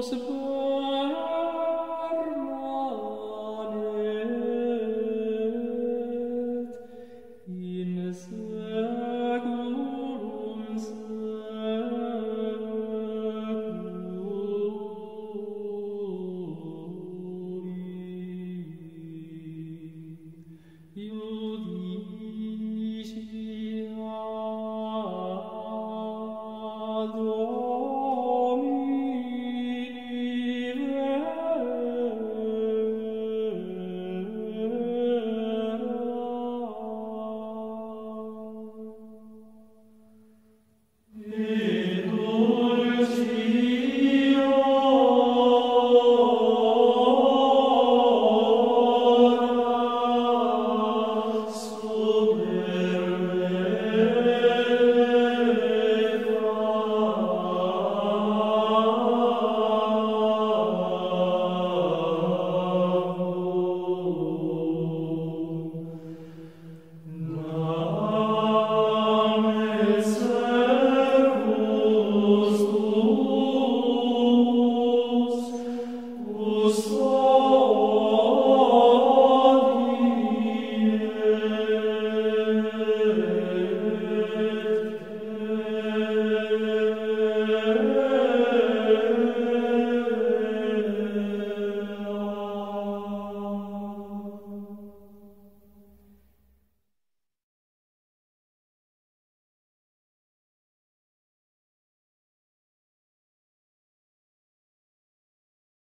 possible.